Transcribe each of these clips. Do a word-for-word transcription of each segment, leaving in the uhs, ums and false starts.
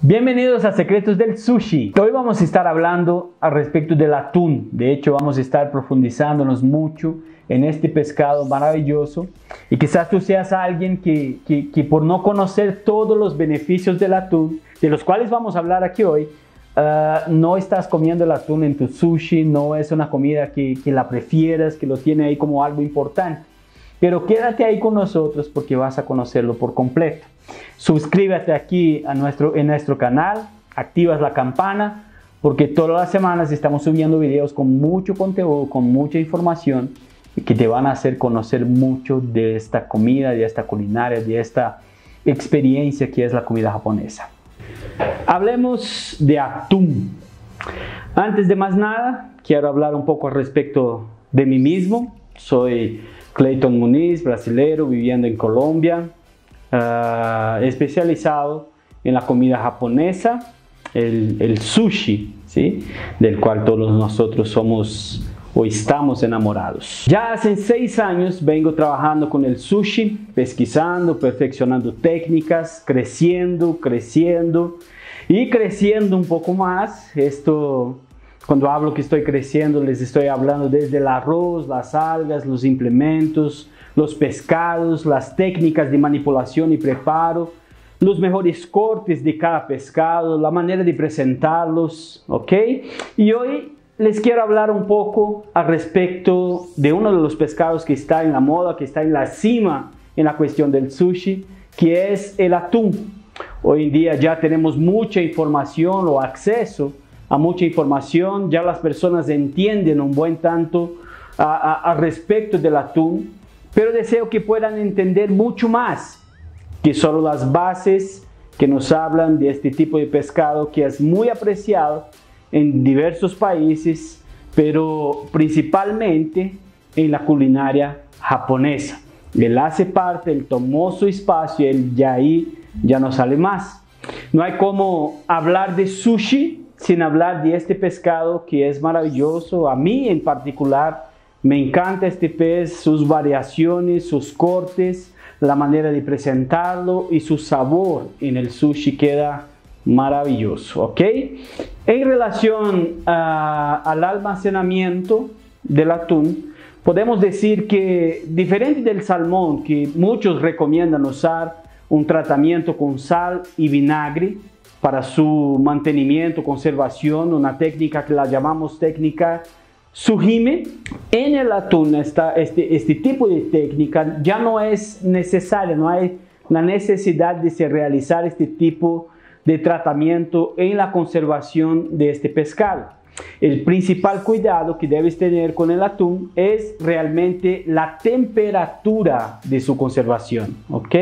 Bienvenidos a Secretos del Sushi. Hoy vamos a estar hablando al respecto del atún. De hecho, vamos a estar profundizándonos mucho en este pescado maravilloso. Y quizás tú seas alguien que, que, que por no conocer todos los beneficios del atún, de los cuales vamos a hablar aquí hoy, uh, no estás comiendo el atún en tu sushi, no es una comida que, que la prefieras, que lo tiene ahí como algo importante. Pero quédate ahí con nosotros porque vas a conocerlo por completo. Suscríbete aquí a nuestro, en nuestro canal, activas la campana porque todas las semanas estamos subiendo videos con mucho contenido, con mucha información que te van a hacer conocer mucho de esta comida, de esta culinaria, de esta experiencia que es la comida japonesa. Hablemos de atún. Antes de más nada, quiero hablar un poco al respecto de mí mismo. Soy Clayton Muniz, brasilero, viviendo en Colombia, uh, especializado en la comida japonesa, el, el sushi, ¿sí? Del cual todos nosotros somos o estamos enamorados. Ya hace seis años vengo trabajando con el sushi, pesquisando, perfeccionando técnicas, creciendo, creciendo y creciendo un poco más. Esto... Cuando hablo que estoy creciendo, les estoy hablando desde el arroz, las algas, los implementos, los pescados, las técnicas de manipulación y preparo, los mejores cortes de cada pescado, la manera de presentarlos, ¿ok? Y hoy les quiero hablar un poco al respecto de uno de los pescados que está en la moda, que está en la cima en la cuestión del sushi, que es el atún. Hoy en día ya tenemos mucha información o acceso a mucha información, ya las personas entienden un buen tanto al respecto del atún, pero deseo que puedan entender mucho más que solo las bases que nos hablan de este tipo de pescado que es muy apreciado en diversos países, pero principalmente en la culinaria japonesa. Él hace parte, él tomó su espacio, él ya ahí ya no sale más. No hay como hablar de sushi sin hablar de este pescado que es maravilloso. A mí en particular me encanta este pez, sus variaciones, sus cortes, la manera de presentarlo y su sabor en el sushi queda maravilloso, ¿ok? En relación a, al almacenamiento del atún, podemos decir que diferente del salmón, que muchos recomiendan usar un tratamiento con sal y vinagre para su mantenimiento, conservación, una técnica que la llamamos técnica Sujime. En el atún está este, este tipo de técnica ya no es necesaria, no hay la necesidad de realizar este tipo de tratamiento en la conservación de este pescado. El principal cuidado que debes tener con el atún es realmente la temperatura de su conservación, ¿ok?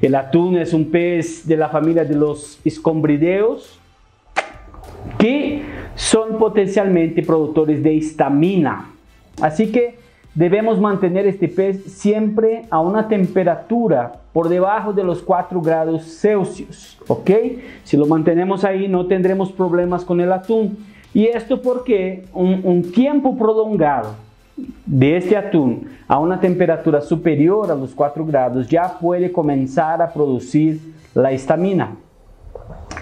El atún es un pez de la familia de los escombrideos que son potencialmente productores de histamina. Así que debemos mantener este pez siempre a una temperatura por debajo de los cuatro grados Celsius, ¿ok? Si lo mantenemos ahí no tendremos problemas con el atún. Y esto porque un, un tiempo prolongado de este atún a una temperatura superior a los cuatro grados ya puede comenzar a producir la histamina.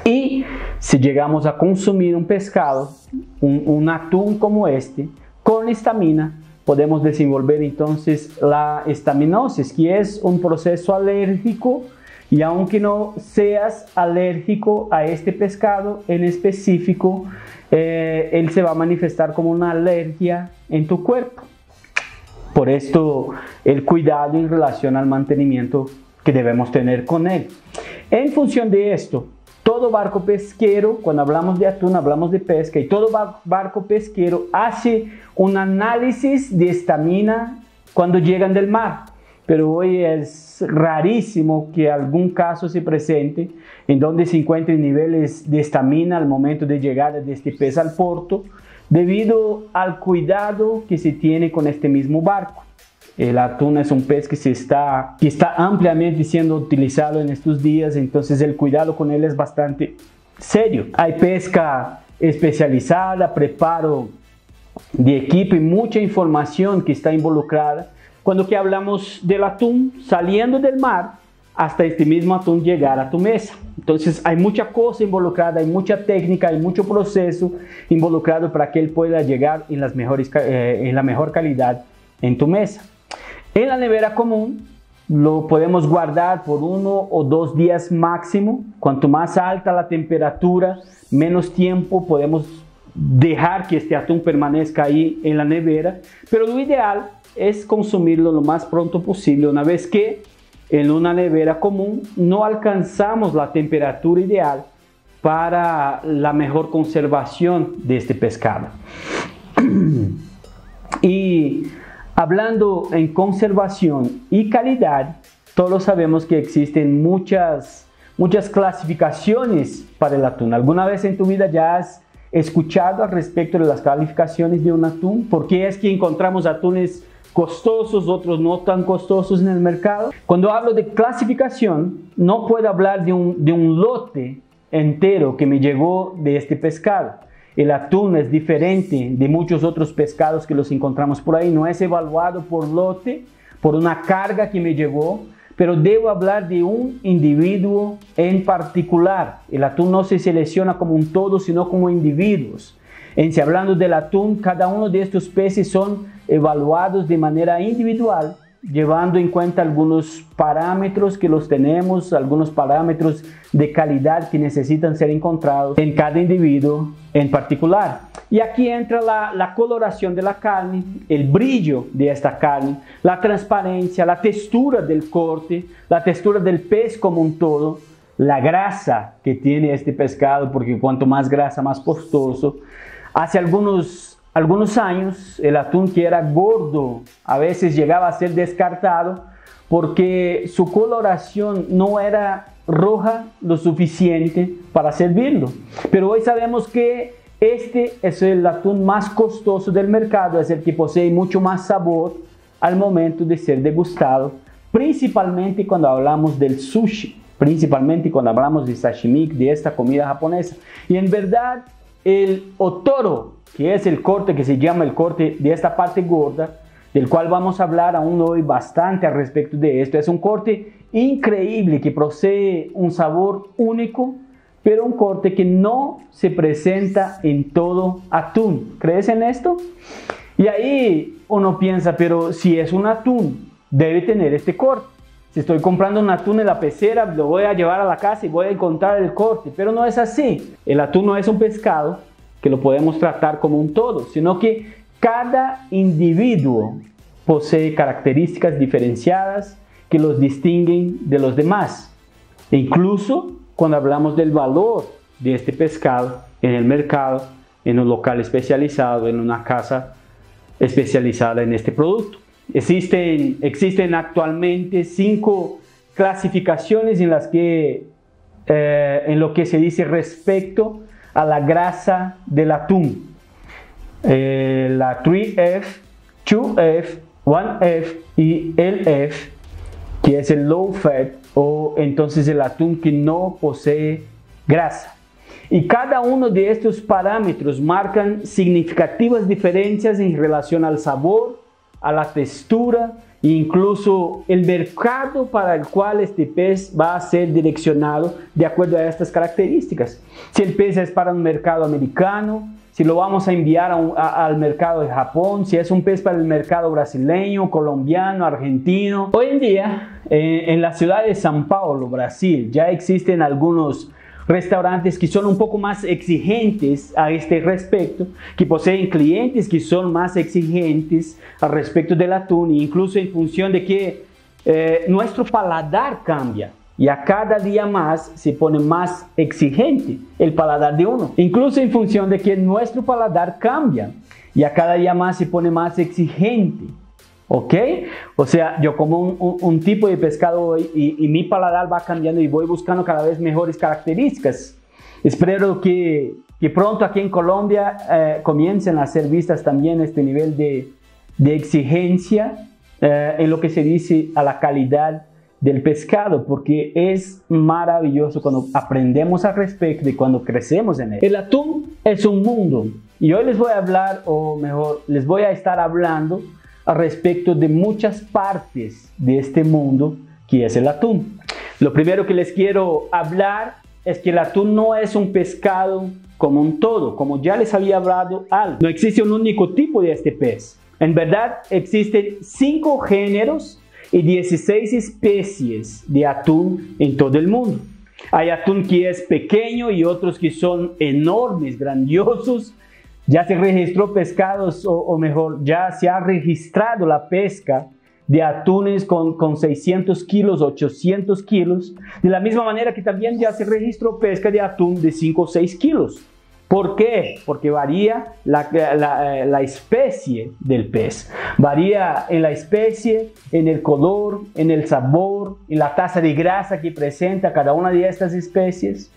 Y si llegamos a consumir un pescado, un, un atún como este, con histamina, podemos desenvolver entonces la histaminosis, que es un proceso alérgico. Y aunque no seas alérgico a este pescado en específico, eh, él se va a manifestar como una alergia en tu cuerpo. Por esto, el cuidado en relación al mantenimiento que debemos tener con él. En función de esto, todo barco pesquero, cuando hablamos de atún, hablamos de pesca, y todo barco pesquero hace un análisis de histamina cuando llegan del mar. Pero hoy es rarísimo que algún caso se presente en donde se encuentren niveles de histamina al momento de llegar de este pez al puerto, debido al cuidado que se tiene con este mismo barco. El atún es un pez que, se está, que está ampliamente siendo utilizado en estos días, entonces el cuidado con él es bastante serio. Hay pesca especializada, preparo de equipo y mucha información que está involucrada. Cuando que hablamos del atún saliendo del mar, hasta este mismo atún llegar a tu mesa. Entonces hay mucha cosa involucrada, hay mucha técnica, hay mucho proceso involucrado para que él pueda llegar en, las mejores, eh, en la mejor calidad en tu mesa. En la nevera común lo podemos guardar por uno o dos días máximo. Cuanto más alta la temperatura, menos tiempo podemos dejar que este atún permanezca ahí en la nevera, pero lo ideal es consumirlo lo más pronto posible, una vez que en una nevera común no alcanzamos la temperatura ideal para la mejor conservación de este pescado. Y hablando en conservación y calidad, todos sabemos que existen muchas, muchas clasificaciones para el atún. ¿Alguna vez en tu vida ya has escuchado al respecto de las calificaciones de un atún? ¿Por qué es que encontramos atunes costosos, otros no tan costosos en el mercado? Cuando hablo de clasificación, no puedo hablar de un, de un lote entero que me llegó de este pescado. El atún es diferente de muchos otros pescados que los encontramos por ahí. No es evaluado por lote, por una carga que me llegó, pero debo hablar de un individuo en particular. El atún no se selecciona como un todo, sino como individuos. En si hablando del atún, cada uno de estos peces son evaluados de manera individual, llevando en cuenta algunos parámetros que los tenemos, algunos parámetros de calidad que necesitan ser encontrados en cada individuo en particular. Y aquí entra la, la coloración de la carne, el brillo de esta carne, la transparencia, la textura del corte, la textura del pez como un todo, la grasa que tiene este pescado, porque cuanto más grasa, más costoso. Hace algunos, algunos años el atún que era gordo a veces llegaba a ser descartado porque su coloración no era roja lo suficiente para servirlo. Pero hoy sabemos que este es el atún más costoso del mercado, es el que posee mucho más sabor al momento de ser degustado, principalmente cuando hablamos del sushi, principalmente cuando hablamos de sashimi, de esta comida japonesa. Y en verdad, el otoro, que es el corte que se llama el corte de esta parte gorda, del cual vamos a hablar aún hoy bastante al respecto de esto, es un corte increíble que posee un sabor único, pero un corte que no se presenta en todo atún. ¿Crees en esto? Y ahí uno piensa, pero si es un atún, debe tener este corte. Si estoy comprando un atún en la pecera, lo voy a llevar a la casa y voy a encontrar el corte. Pero no es así. El atún no es un pescado que lo podemos tratar como un todo, sino que cada individuo posee características diferenciadas que los distinguen de los demás. E incluso cuando hablamos del valor de este pescado en el mercado, en un local especializado, en una casa especializada en este producto. Existen, existen actualmente cinco clasificaciones en las que, eh, en lo que se dice respecto a la grasa del atún. Eh, la tres F, dos F, uno F y el F, que es el low fat, o entonces el atún que no posee grasa. Y cada uno de estos parámetros marcan significativas diferencias en relación al sabor, a la textura e incluso el mercado para el cual este pez va a ser direccionado de acuerdo a estas características. Si el pez es para un mercado americano, si lo vamos a enviar a un, a, al mercado de Japón, si es un pez para el mercado brasileño, colombiano, argentino. Hoy en día, eh, en la ciudad de São Paulo, Brasil, ya existen algunos restaurantes que son un poco más exigentes a este respecto, que poseen clientes que son más exigentes al respecto del atún, incluso en función de que eh, nuestro paladar cambia y a cada día más se pone más exigente el paladar de uno. Incluso en función de que nuestro paladar cambia y a cada día más se pone más exigente. ¿Ok? O sea, yo como un, un, un tipo de pescado hoy y, y mi paladar va cambiando y voy buscando cada vez mejores características. Espero que, que pronto aquí en Colombia eh, comiencen a ser vistas también este nivel de, de exigencia eh, en lo que se dice a la calidad del pescado, porque es maravilloso cuando aprendemos al respecto y cuando crecemos en él. El atún es un mundo y hoy les voy a hablar, o mejor, les voy a estar hablando respecto de muchas partes de este mundo que es el atún. Lo primero que les quiero hablar es que el atún no es un pescado como un todo, como ya les había hablado antes. No existe un único tipo de este pez. En verdad existen cinco géneros y dieciséis especies de atún en todo el mundo. Hay atún que es pequeño y otros que son enormes, grandiosos. Ya se registró pescados, o, o mejor, ya se ha registrado la pesca de atunes con, con seiscientos kilos, ochocientos kilos. De la misma manera que también ya se registró pesca de atún de cinco o seis kilos. ¿Por qué? Porque varía la, la, la especie del pez. Varía en la especie, en el color, en el sabor, en la tasa de grasa que presenta cada una de estas especies.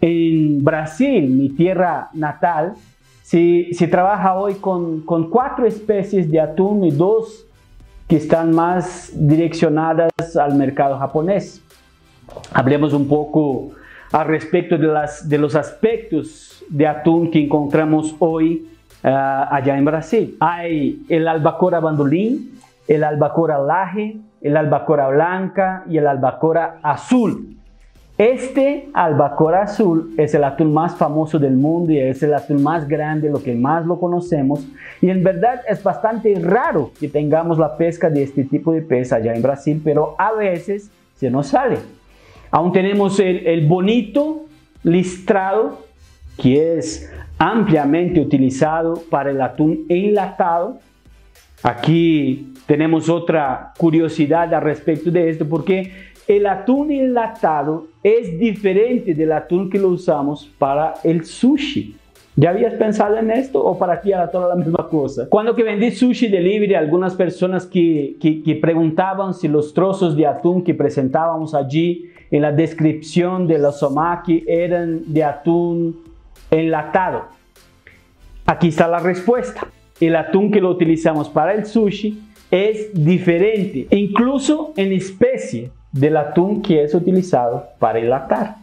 En Brasil, mi tierra natal, se, se trabaja hoy con, con cuatro especies de atún y dos que están más direccionadas al mercado japonés. Hablemos un poco al respecto de, las, de los aspectos de atún que encontramos hoy uh, allá en Brasil. Hay el albacora bandolín, el albacora laje, el albacora blanca y el albacora azul. Este albacora azul es el atún más famoso del mundo y es el atún más grande, lo que más lo conocemos. Y en verdad es bastante raro que tengamos la pesca de este tipo de pez allá en Brasil, pero a veces se nos sale. Aún tenemos el, el bonito listrado, que es ampliamente utilizado para el atún enlatado. Aquí tenemos otra curiosidad al respecto de esto, porque el atún enlatado es diferente del atún que lo usamos para el sushi. ¿Ya habías pensado en esto o para ti era toda la misma cosa? Cuando que vendí sushi delivery, algunas personas que, que, que preguntaban si los trozos de atún que presentábamos allí en la descripción de los omaki eran de atún enlatado. Aquí está la respuesta. El atún que lo utilizamos para el sushi es diferente, incluso en especie, del atún que es utilizado para enlatar.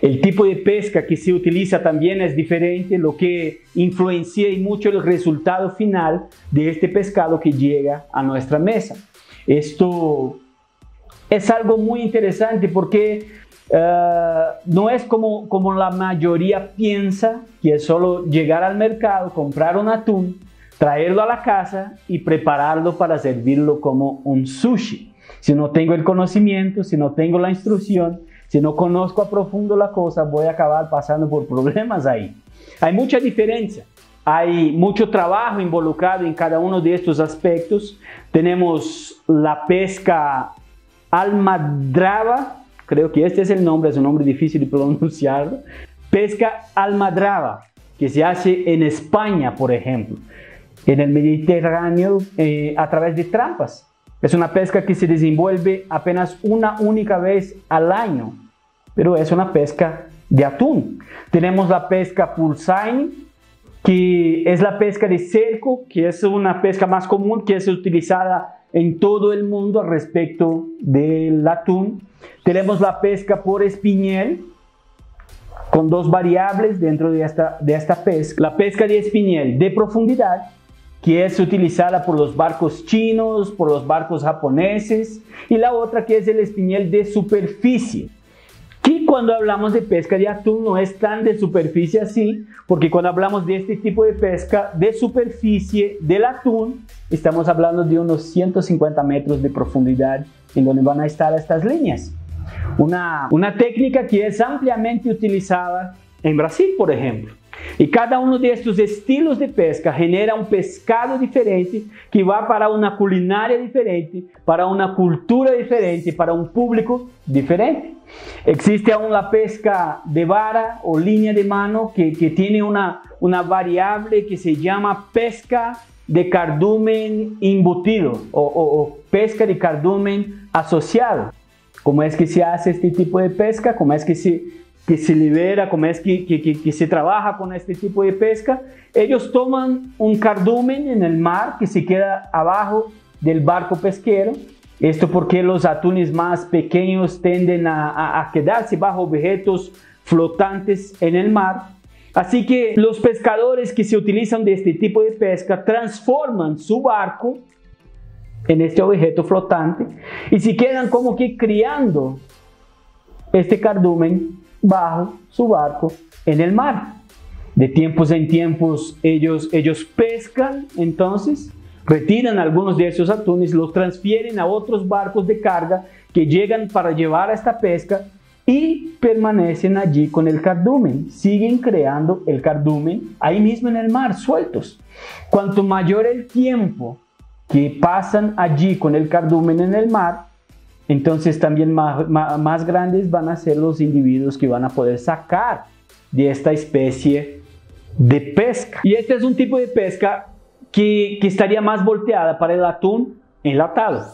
El tipo de pesca que se utiliza también es diferente, lo que influencia y mucho el resultado final de este pescado que llega a nuestra mesa. Esto es algo muy interesante porque uh, no es como, como la mayoría piensa, que es solo llegar al mercado, comprar un atún, traerlo a la casa y prepararlo para servirlo como un sushi. Si no tengo el conocimiento, si no tengo la instrucción, si no conozco a profundo la cosa, voy a acabar pasando por problemas ahí. Hay mucha diferencia, hay mucho trabajo involucrado en cada uno de estos aspectos. Tenemos la pesca almadraba, creo que este es el nombre, es un nombre difícil de pronunciar. Pesca almadraba, que se hace en España, por ejemplo, en el Mediterráneo, eh, a través de trampas. Es una pesca que se desenvuelve apenas una única vez al año, pero es una pesca de atún. Tenemos la pesca pulsaín, que es la pesca de cerco, que es una pesca más común, que es utilizada en todo el mundo al respecto del atún. Tenemos la pesca por espiñel, con dos variables dentro de esta, de esta pesca. La pesca de espiñel de profundidad, que es utilizada por los barcos chinos, por los barcos japoneses, y la otra que es el espiñel de superficie, que cuando hablamos de pesca de atún no es tan de superficie así, porque cuando hablamos de este tipo de pesca de superficie del atún, estamos hablando de unos ciento cincuenta metros de profundidad en donde van a estar estas líneas. Una, una técnica que es ampliamente utilizada en Brasil, por ejemplo. Y cada uno de estos estilos de pesca genera un pescado diferente que va para una culinaria diferente, para una cultura diferente, para un público diferente. Existe aún la pesca de vara o línea de mano que, que tiene una, una variable que se llama pesca de cardumen embutido o, o, o pesca de cardumen asociado. ¿Cómo es que se hace este tipo de pesca? ¿Cómo es que se... que se libera, como es que, que, que, que se trabaja con este tipo de pesca? Ellos toman un cardumen en el mar que se queda abajo del barco pesquero. Esto porque los atunes más pequeños tienden a, a, a quedarse bajo objetos flotantes en el mar. Así que los pescadores que se utilizan de este tipo de pesca transforman su barco en este objeto flotante y se quedan como que criando este cardumen bajo su barco en el mar. De tiempos en tiempos ellos, ellos pescan, entonces retiran algunos de esos atunes, los transfieren a otros barcos de carga que llegan para llevar a esta pesca y permanecen allí con el cardumen, siguen creando el cardumen ahí mismo en el mar, sueltos. Cuanto mayor el tiempo que pasan allí con el cardumen en el mar, entonces también más, más grandes van a ser los individuos que van a poder sacar de esta especie de pesca. Y este es un tipo de pesca que, que estaría más volteada para el atún enlatado.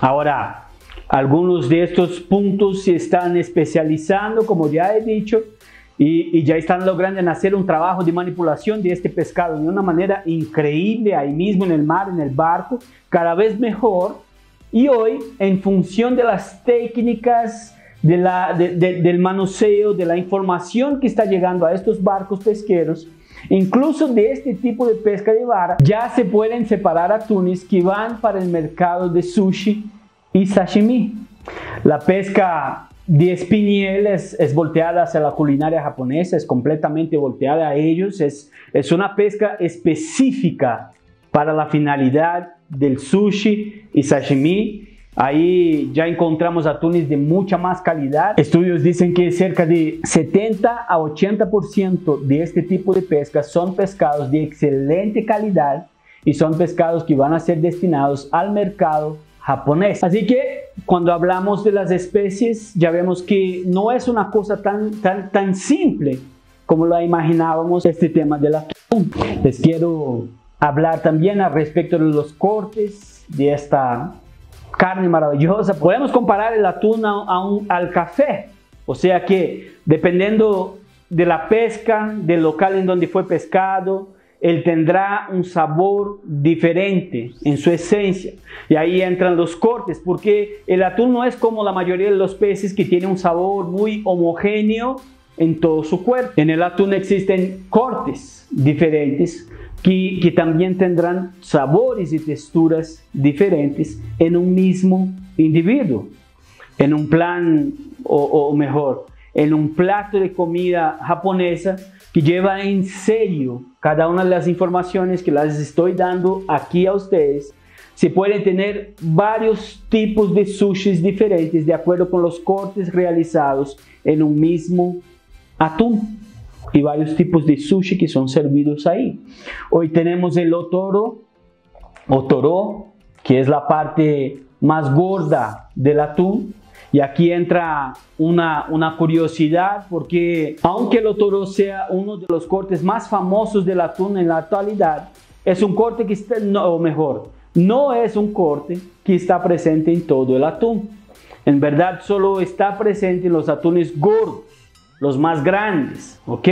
Ahora, algunos de estos puntos se están especializando, como ya he dicho, y, y ya están logrando hacer un trabajo de manipulación de este pescado de una manera increíble ahí mismo en el mar, en el barco, cada vez mejor. Y hoy, en función de las técnicas, de la, de, de, del manoseo, de la información que está llegando a estos barcos pesqueros, incluso de este tipo de pesca de vara, ya se pueden separar atunes que van para el mercado de sushi y sashimi. La pesca de espiñel es, es volteada hacia la culinaria japonesa, es completamente volteada a ellos, es, es una pesca específica para la finalidad del sushi y sashimi. Ahí ya encontramos atunes de mucha más calidad. Estudios dicen que cerca de setenta a ochenta por ciento de este tipo de pesca son pescados de excelente calidad y son pescados que van a ser destinados al mercado japonés. Así que cuando hablamos de las especies, ya vemos que no es una cosa tan, tan, tan simple como lo imaginábamos este tema del atún. Les quiero hablar también al respecto de los cortes de esta carne maravillosa. Podemos comparar el atún a, a un, al café, o sea que dependiendo de la pesca, del local en donde fue pescado, él tendrá un sabor diferente en su esencia. Y ahí entran los cortes, porque el atún no es como la mayoría de los peces que tiene un sabor muy homogéneo en todo su cuerpo. En el atún existen cortes diferentes que, que también tendrán sabores y texturas diferentes en un mismo individuo. En un plan, o, o mejor, en un plato de comida japonesa que lleva en serio cada una de las informaciones que las estoy dando aquí a ustedes, se pueden tener varios tipos de sushis diferentes de acuerdo con los cortes realizados en un mismo atún y varios tipos de sushi que son servidos ahí. Hoy tenemos el otoro, otoro, que es la parte más gorda del atún. Y aquí entra una, una curiosidad, porque aunque el otoro sea uno de los cortes más famosos del atún en la actualidad, es un corte que está, no, o mejor, no es un corte que está presente en todo el atún. En verdad solo está presente en los atunes gordos, los más grandes, ¿ok?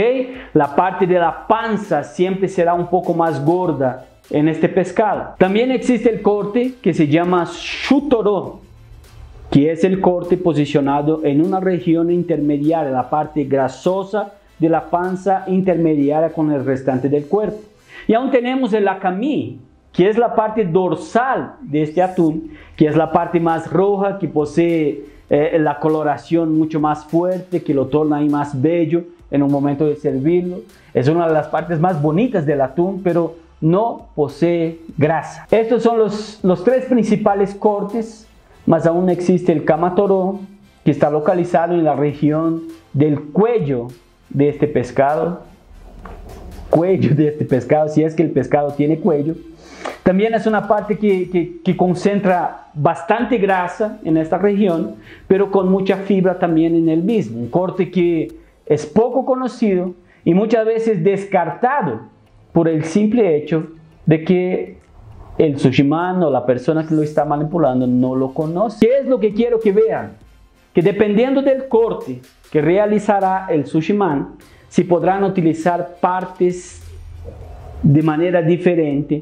La parte de la panza siempre será un poco más gorda en este pescado. También existe el corte que se llama chūtoro, que es el corte posicionado en una región intermediaria, la parte grasosa de la panza intermediaria con el restante del cuerpo. Y aún tenemos el akami, que es la parte dorsal de este atún, que es la parte más roja, que posee eh, la coloración mucho más fuerte, que lo torna ahí más bello en un momento de servirlo. Es una de las partes más bonitas del atún, pero no posee grasa. Estos son los, los tres principales cortes. Más aún existe el kamatoro, que está localizado en la región del cuello de este pescado. Cuello de este pescado, si es que el pescado tiene cuello. También es una parte que, que, que concentra bastante grasa en esta región, pero con mucha fibra también en el mismo. Un corte que es poco conocido y muchas veces descartado por el simple hecho de que el sushiman o la persona que lo está manipulando no lo conoce. ¿Qué es lo que quiero que vean? Que dependiendo del corte que realizará el sushiman, se podrán utilizar partes de manera diferente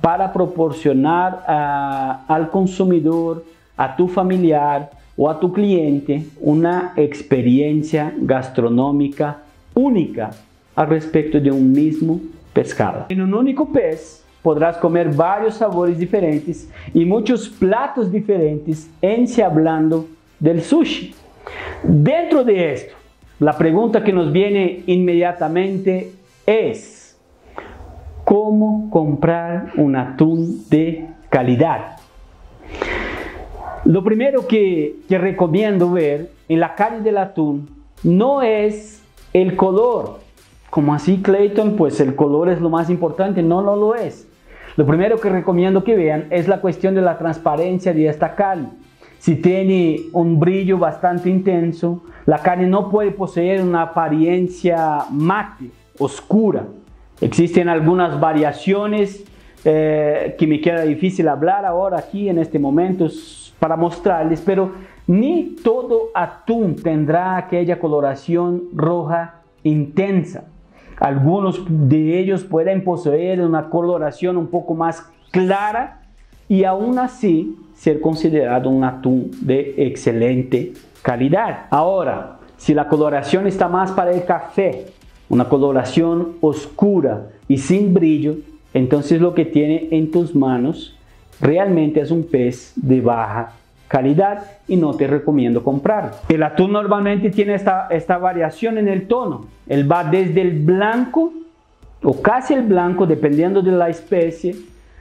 para proporcionar a, al consumidor, a tu familiar o a tu cliente una experiencia gastronómica única al respecto de un mismo pescado. En un único pez podrás comer varios sabores diferentes y muchos platos diferentes en si hablando del sushi. Dentro de esto, la pregunta que nos viene inmediatamente es, ¿cómo comprar un atún de calidad? Lo primero que, que recomiendo ver en la calle del atún no es el color. ¿Cómo así, Clayton? Pues el color es lo más importante. No, no lo es. Lo primero que recomiendo que vean es la cuestión de la transparencia de esta carne. Si tiene un brillo bastante intenso, la carne no puede poseer una apariencia mate, oscura. Existen algunas variaciones eh, que me queda difícil hablar ahora aquí en este momento para mostrarles, pero ni todo atún tendrá aquella coloración roja intensa. Algunos de ellos pueden poseer una coloración un poco más clara y aún así ser considerado un atún de excelente calidad. Ahora, si la coloración está más para el café, una coloración oscura y sin brillo, entonces lo que tiene en tus manos realmente es un pez de baja calidad y no te recomiendo comprar. El atún normalmente tiene esta, esta variación en el tono. Él va desde el blanco o casi el blanco, dependiendo de la especie,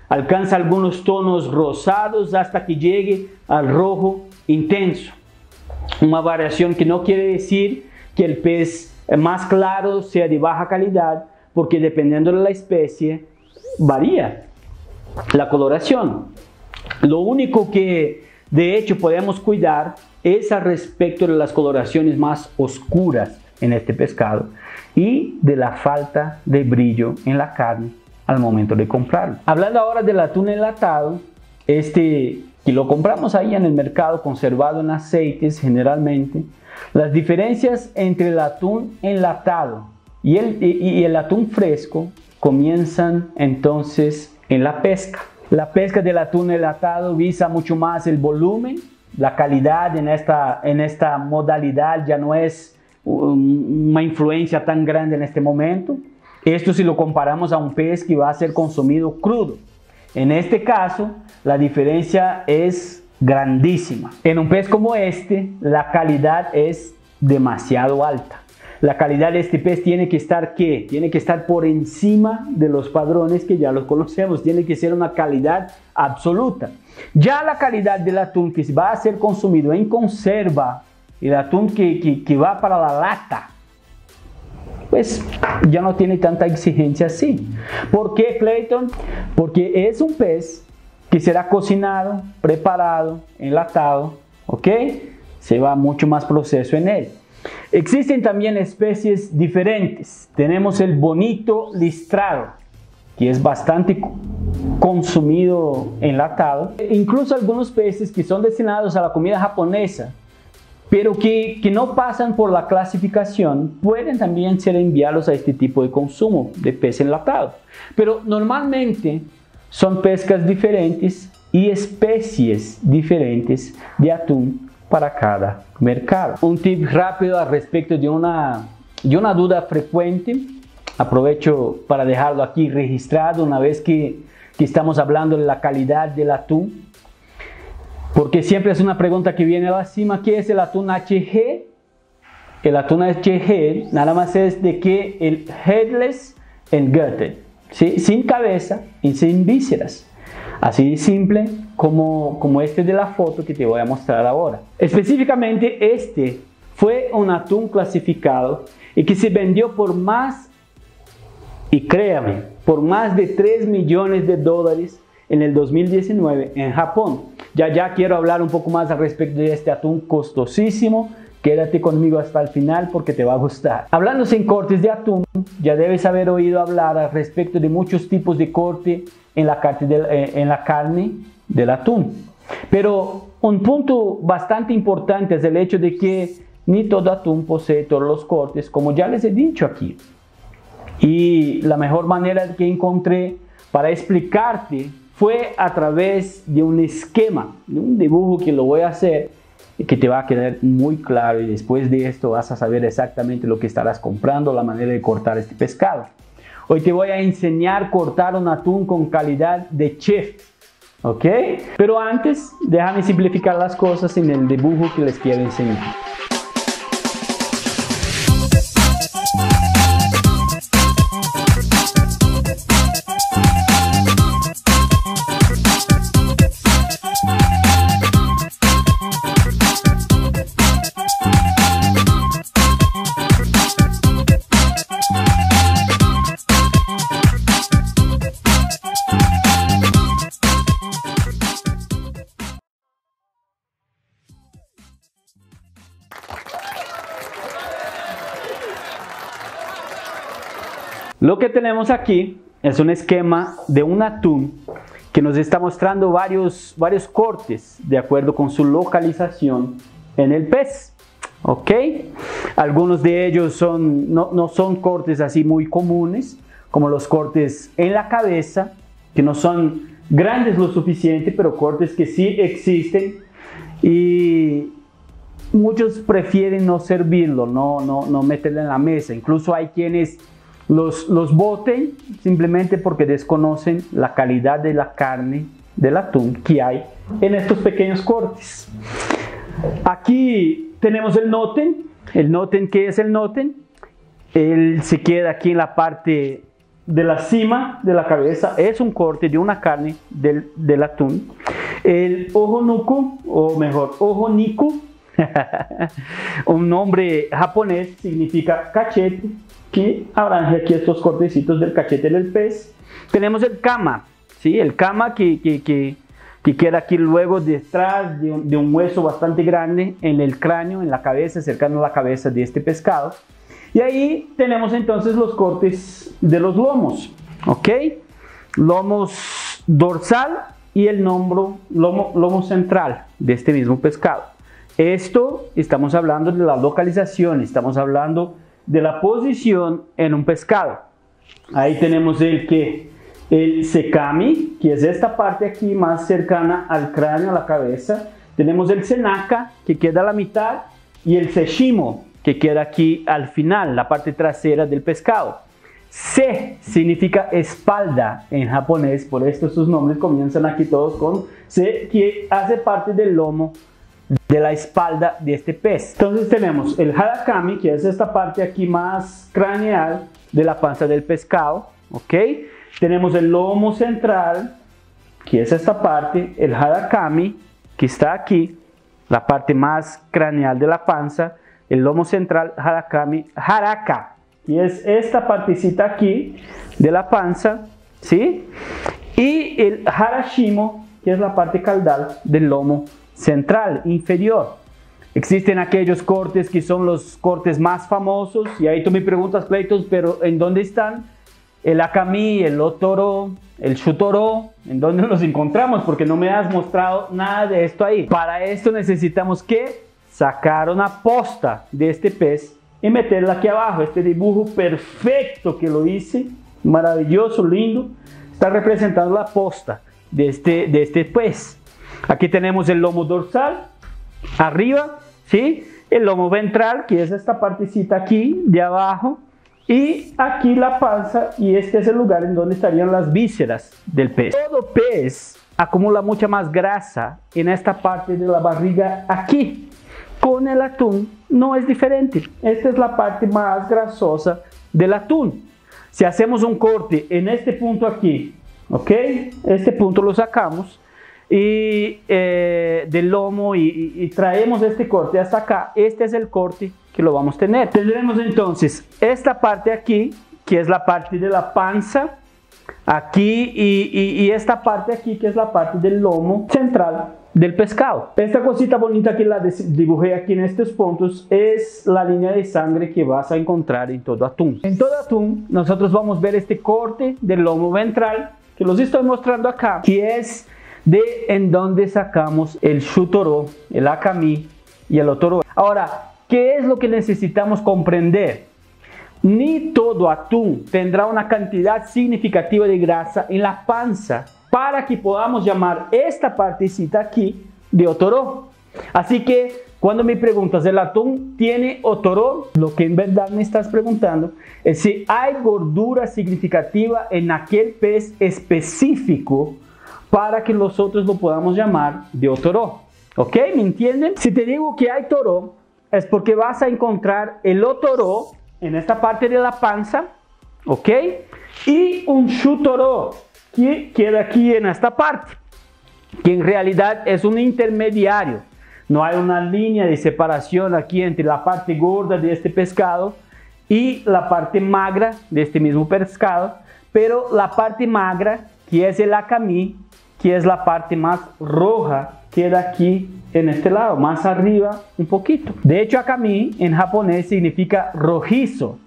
alcanza algunos tonos rosados hasta que llegue al rojo intenso. Una variación que no quiere decir que el pez más claro sea de baja calidad, porque dependiendo de la especie varía la coloración. Lo único que de hecho podemos cuidar es al respecto de las coloraciones más oscuras en este pescado y de la falta de brillo en la carne al momento de comprarlo. Hablando ahora del atún enlatado, este que lo compramos ahí en el mercado conservado en aceites generalmente, las diferencias entre el atún enlatado y el, y, y el atún fresco comienzan entonces en la pesca. La pesca del atún enlatado visa mucho más el volumen, la calidad en esta, en esta modalidad ya no es una influencia tan grande en este momento. Esto si lo comparamos a un pez que va a ser consumido crudo. En este caso, la diferencia es grandísima. En un pez como este, la calidad es demasiado alta. La calidad de este pez tiene que estar, ¿qué? Tiene que estar por encima de los padrones que ya los conocemos. Tiene que ser una calidad absoluta. Ya la calidad del atún que va a ser consumido en conserva, el atún que, que, que va para la lata, pues ya no tiene tanta exigencia así. ¿Por qué, Clayton? Porque es un pez que será cocinado, preparado, enlatado, ¿ok? Se va mucho más proceso en él. Existen también especies diferentes. Tenemos el bonito listrado, que es bastante consumido enlatado. Incluso algunos peces que son destinados a la comida japonesa, pero que, que no pasan por la clasificación, pueden también ser enviados a este tipo de consumo de pez enlatado. Pero normalmente son pescas diferentes y especies diferentes de atún para cada mercado. Un tip rápido al respecto de una, de una duda frecuente, aprovecho para dejarlo aquí registrado una vez que, que estamos hablando de la calidad del atún, porque siempre es una pregunta que viene a la cima. ¿Qué es el atún H G? El atún H G nada más es de que el headless and gutted, ¿sí? Sin cabeza y sin vísceras. Así de simple como, como este de la foto que te voy a mostrar ahora. Específicamente este fue un atún clasificado y que se vendió por más, y créame, por más de tres millones de dólares en el dos mil diecinueve en Japón. Ya ya quiero hablar un poco más al respecto de este atún costosísimo. Quédate conmigo hasta el final porque te va a gustar. Hablando sin cortes de atún, ya debes haber oído hablar al respecto de muchos tipos de corte en la carne del, en la carne del atún. Pero un punto bastante importante es el hecho de que ni todo atún posee todos los cortes, como ya les he dicho aquí. Y la mejor manera que encontré para explicarte fue a través de un esquema, de un dibujo que lo voy a hacer y que te va a quedar muy claro, y después de esto vas a saber exactamente lo que estarás comprando, la manera de cortar este pescado. Hoy te voy a enseñar a cortar un atún con calidad de chef, ¿ok? Pero antes, déjame simplificar las cosas en el dibujo que les quiero enseñar. Lo que tenemos aquí es un esquema de un atún que nos está mostrando varios, varios cortes de acuerdo con su localización en el pez. ¿Ok? Algunos de ellos son, no, no son cortes así muy comunes, como los cortes en la cabeza, que no son grandes lo suficiente, pero cortes que sí existen, y muchos prefieren no servirlo, no, no, no meterlo en la mesa. Incluso hay quienes los, los boten simplemente porque desconocen la calidad de la carne, del atún que hay en estos pequeños cortes. Aquí tenemos el noten. El noten, ¿qué es el noten? Él se queda aquí en la parte de la cima de la cabeza, es un corte de una carne del, del atún. El ojoniku, o mejor, ojoniku, un nombre japonés, significa cachete, que arrange aquí estos cortecitos del cachete del pez. Tenemos el cama, ¿sí? El cama que, que, que, que queda aquí luego detrás de un, de un hueso bastante grande en el cráneo, en la cabeza, cercano a la cabeza de este pescado. Y ahí tenemos entonces los cortes de los lomos, ¿ok? Lomos dorsal y el lomo, lomo, lomo central de este mismo pescado. Esto estamos hablando de la localización, estamos hablando de la posición en un pescado. Ahí tenemos el que el sekami, que es esta parte aquí más cercana al cráneo, a la cabeza. Tenemos el senaka, que queda a la mitad, y el seshimo, que queda aquí al final, la parte trasera del pescado. Se significa espalda en japonés, por esto sus nombres comienzan aquí todos con se, que hace parte del lomo de la espalda de este pez. Entonces tenemos el harakami, que es esta parte aquí más craneal de la panza del pescado, ¿ok? Tenemos el lomo central, que es esta parte, el harakami, que está aquí, la parte más craneal de la panza. El lomo central, harakami, haraka, y es esta partecita aquí de la panza, ¿sí? Y el harashimo, que es la parte caudal del lomo central inferior. Existen aquellos cortes que son los cortes más famosos, y ahí tú me preguntas, Clayton, pero ¿en dónde están? El akami, el otoro, el chūtoro, ¿en dónde los encontramos? Porque no me has mostrado nada de esto ahí. Para esto necesitamos que sacar una posta de este pez y meterla aquí abajo. Este dibujo perfecto que lo hice, maravilloso, lindo, está representando la posta de este, de este pez. Aquí tenemos el lomo dorsal, arriba, ¿sí? El lomo ventral, que es esta partecita aquí de abajo, y aquí la panza, y este es el lugar en donde estarían las vísceras del pez. Todo pez acumula mucha más grasa en esta parte de la barriga aquí. Con el atún no es diferente. Esta es la parte más grasosa del atún. Si hacemos un corte en este punto aquí, ¿ok? Este punto lo sacamos y, eh, del lomo y, y, y traemos este corte hasta acá. Este es el corte que lo vamos a tener. Tendremos entonces esta parte aquí, que es la parte de la panza, aquí y, y, y esta parte aquí, que es la parte del lomo central del pescado. Esta cosita bonita que la dibujé aquí en estos puntos es la línea de sangre que vas a encontrar en todo atún. En todo atún nosotros vamos a ver este corte del lomo ventral que los estoy mostrando acá, que es de en donde sacamos el chūtoro, el akami y el otoro. Ahora, ¿qué es lo que necesitamos comprender? Ni todo atún tendrá una cantidad significativa de grasa en la panza para que podamos llamar esta partecita aquí de otoro. Así que cuando me preguntas, ¿el atún tiene otoro? Lo que en verdad me estás preguntando es si hay gordura significativa en aquel pez específico para que nosotros lo podamos llamar de otoro. ¿Ok? ¿Me entienden? Si te digo que hay toro, es porque vas a encontrar el otoro en esta parte de la panza, ¿ok? Y un chūtoro, que queda aquí en esta parte, que en realidad es un intermediario. No hay una línea de separación aquí entre la parte gorda de este pescado y la parte magra de este mismo pescado, pero la parte magra, que es el akami, que es la parte más roja, queda aquí en este lado, más arriba un poquito. De hecho, akami en japonés significa rojizo.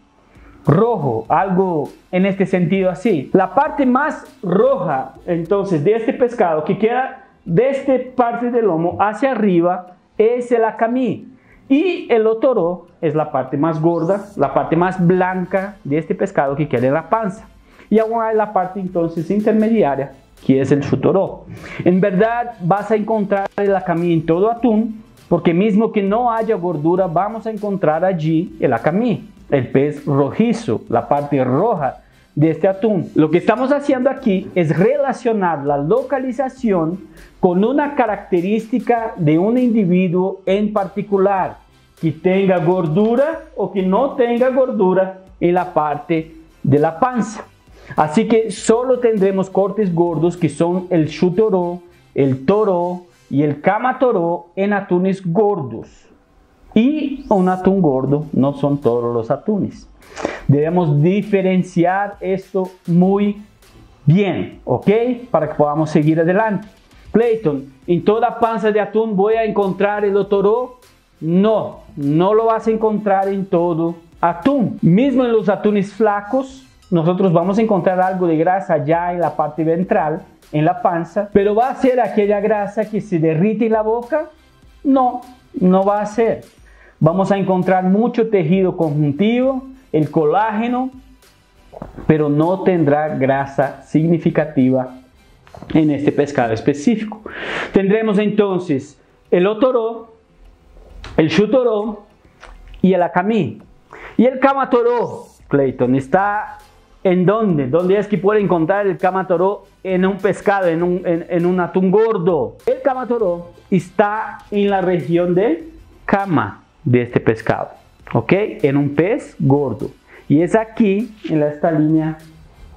rojo, algo en este sentido así. La parte más roja entonces de este pescado que queda de esta parte del lomo hacia arriba es el akami. Y el otoro es la parte más gorda, la parte más blanca de este pescado que queda en la panza. Y aún hay la parte entonces intermediaria, que es el chūtoro. En verdad vas a encontrar el akami en todo atún, porque mismo que no haya gordura, vamos a encontrar allí el akami, el pez rojizo, la parte roja de este atún. Lo que estamos haciendo aquí es relacionar la localización con una característica de un individuo en particular, que tenga gordura o que no tenga gordura en la parte de la panza. Así que solo tendremos cortes gordos que son el chūtoro, el toro y el kamatoro en atunes gordos. Y un atún gordo no son todos los atunes. Debemos diferenciar esto muy bien, ¿ok? Para que podamos seguir adelante. Clayton, ¿en toda panza de atún voy a encontrar el otoro? No, no lo vas a encontrar en todo atún. Mismo en los atunes flacos, nosotros vamos a encontrar algo de grasa ya en la parte ventral, en la panza, pero ¿va a ser aquella grasa que se derrite en la boca? No, no va a ser. Vamos a encontrar mucho tejido conjuntivo, el colágeno, pero no tendrá grasa significativa en este pescado específico. Tendremos entonces el otoro, el chūtoro y el akami. Y el kamatoro, Clayton, está... ¿en dónde? ¿Dónde es que puede encontrar el kamatoro en un pescado, en un, en, en un atún gordo? El kamatoro está en la región de cama de este pescado, ¿ok? En un pez gordo. Y es aquí, en esta línea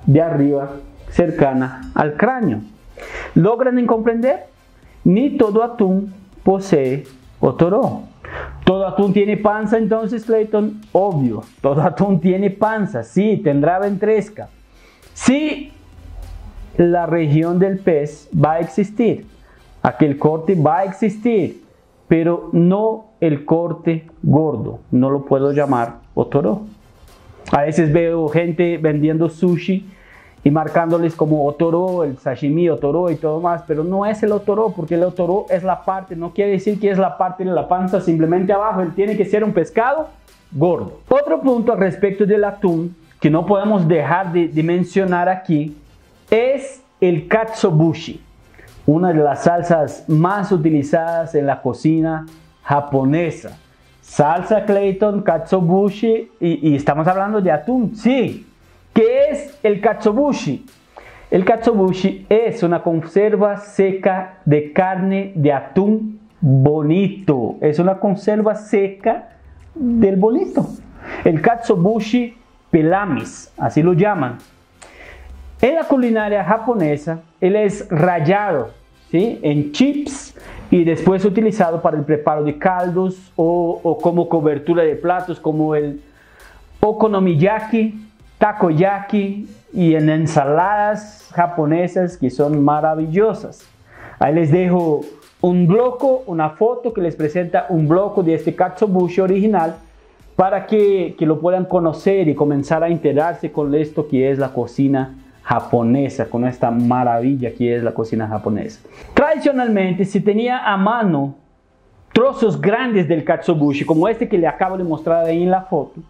de arriba, cercana al cráneo. ¿Logran comprender? Ni todo atún posee otoro. ¿Todo atún tiene panza entonces, Clayton? Obvio, todo atún tiene panza, sí, tendrá ventresca. Sí, la región del pez va a existir, aquel corte va a existir, pero no el corte gordo, no lo puedo llamar otoro. A veces veo gente vendiendo sushi y marcándoles como otoro, el sashimi, otoro y todo más, pero no es el otoro, porque el otoro es la parte, no quiere decir que es la parte de la panza, simplemente abajo, él tiene que ser un pescado gordo. Otro punto respecto del atún, que no podemos dejar de, de mencionar aquí, es el katsuobushi, una de las salsas más utilizadas en la cocina japonesa. Salsa, Clayton, katsuobushi, y, y estamos hablando de atún, sí. ¿Qué es el katsuobushi? El katsuobushi es una conserva seca de carne de atún bonito. Es una conserva seca del bonito. El katsuobushi pelamis, así lo llaman. En la culinaria japonesa, él es rallado, ¿sí?, en chips y después utilizado para el preparo de caldos o, o como cobertura de platos como el okonomiyaki, takoyaki y en ensaladas japonesas que son maravillosas. Ahí les dejo un bloco, una foto que les presenta un bloco de este katsuobushi original para que, que lo puedan conocer y comenzar a enterarse con esto que es la cocina japonesa, con esta maravilla que es la cocina japonesa. Tradicionalmente se tenía a mano trozos grandes del katsuobushi, como este que le acabo de mostrar ahí en la foto,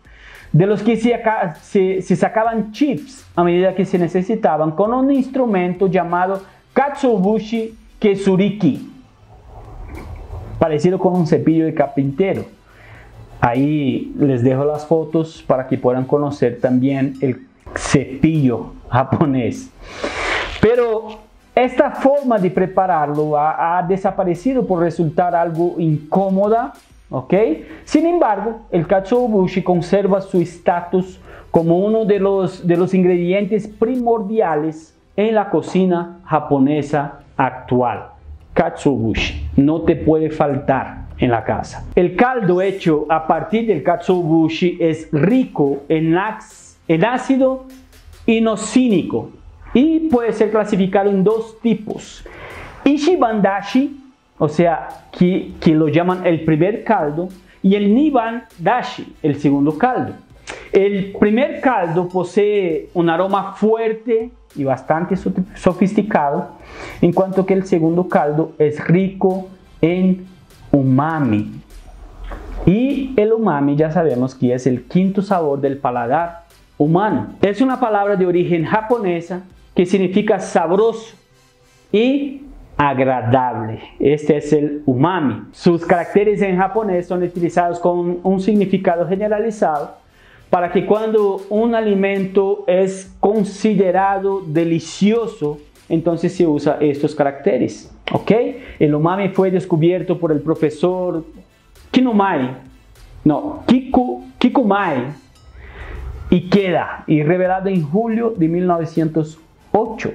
de los que se, se, se sacaban chips a medida que se necesitaban con un instrumento llamado katsuobushi kesuriki, parecido con un cepillo de carpintero. Ahí les dejo las fotos para que puedan conocer también el cepillo japonés. Pero esta forma de prepararlo ha, ha desaparecido por resultar algo incómoda. Okay. Sin embargo, el katsuobushi conserva su estatus como uno de los, de los ingredientes primordiales en la cocina japonesa actual. Katsuobushi no te puede faltar en la casa. El caldo hecho a partir del katsuobushi es rico en, en ácido inosínico y puede ser clasificado en dos tipos. Ichibandashi, o sea, que, que lo llaman el primer caldo, y el niban dashi, el segundo caldo. El primer caldo posee un aroma fuerte y bastante sofisticado, en cuanto que el segundo caldo es rico en umami. Y el umami ya sabemos que es el quinto sabor del paladar humano. Es una palabra de origen japonesa que significa sabroso y agradable. Este es el umami. Sus caracteres en japonés son utilizados con un significado generalizado para que cuando un alimento es considerado delicioso, entonces se usa estos caracteres, ¿ok? El umami fue descubierto por el profesor Kinomai, no, Kiku, Kikumai Ikeda, y revelado en julio de mil novecientos ocho.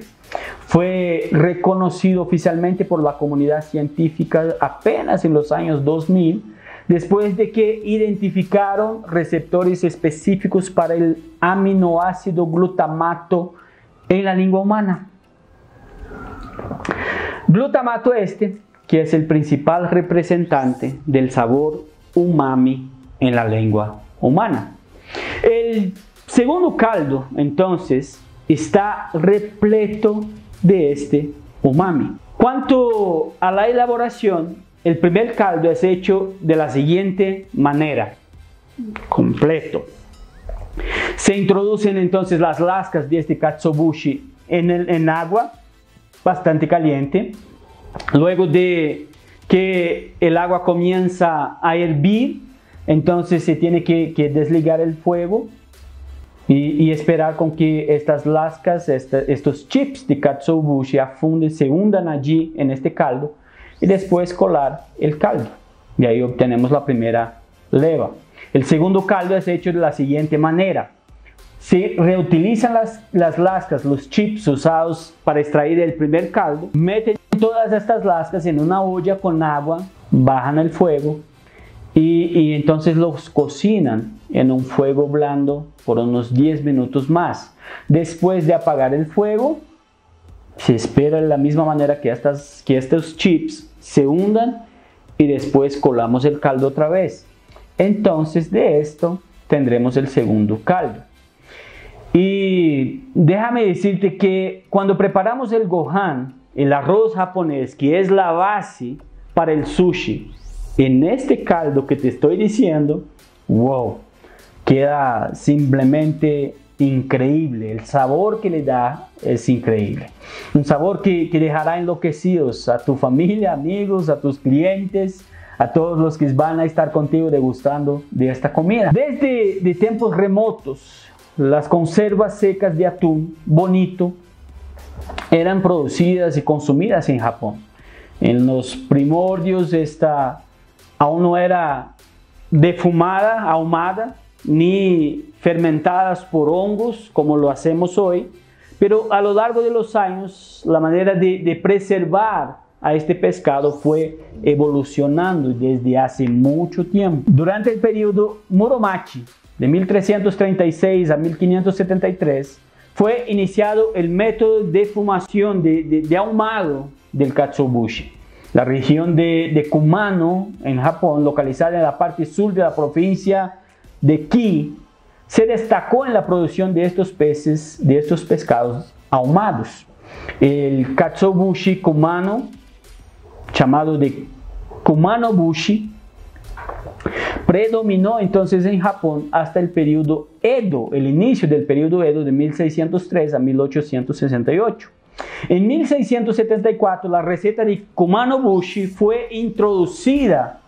Fue reconocido oficialmente por la comunidad científica apenas en los años dos mil, después de que identificaron receptores específicos para el aminoácido glutamato en la lengua humana. Glutamato este, que es el principal representante del sabor umami en la lengua humana. El segundo caldo, entonces, está repleto de este umami. Cuanto a la elaboración, el primer caldo es hecho de la siguiente manera, completo. Se introducen entonces las lascas de este katsuobushi en, el, en agua bastante caliente. Luego de que el agua comienza a hervir, entonces se tiene que, que desligar el fuego y, y esperar con que estas lascas, esta, estos chips de katsuobushi afunden, se hundan allí en este caldo y después colar el caldo. De ahí obtenemos la primera leva. El segundo caldo es hecho de la siguiente manera. Se reutilizan las, las lascas, los chips usados para extraer el primer caldo. Meten todas estas lascas en una olla con agua, bajan el fuego y, y entonces los cocinan en un fuego blando por unos diez minutos más. Después de apagar el fuego, se espera de la misma manera que, estas, que estos chips se hundan y después colamos el caldo otra vez. Entonces de esto tendremos el segundo caldo. Y déjame decirte que cuando preparamos el gohan, el arroz japonés, que es la base para el sushi, en este caldo que te estoy diciendo, wow, queda simplemente increíble. El sabor que le da es increíble. Un sabor que, que dejará enloquecidos a tu familia, amigos, a tus clientes, a todos los que van a estar contigo degustando de esta comida. Desde de tiempos remotos, las conservas secas de atún bonito eran producidas y consumidas en Japón. En los primordios esta aún no era defumada, ahumada, ni fermentadas por hongos como lo hacemos hoy, pero a lo largo de los años la manera de, de preservar a este pescado fue evolucionando desde hace mucho tiempo. Durante el periodo Muromachi de mil trescientos treinta y seis a mil quinientos setenta y tres fue iniciado el método de fumación de, de, de ahumado del katsuobushi. La región de, de Kumano en Japón, localizada en la parte sur de la provincia de Kii, se destacó en la producción de estos peces, de estos pescados ahumados. El katsuobushi kumano, llamado de Kumano Bushi, predominó entonces en Japón hasta el periodo Edo, el inicio del periodo Edo de mil seiscientos tres a mil ochocientos sesenta y ocho. En mil seiscientos setenta y cuatro la receta de Kumano Bushi fue introducida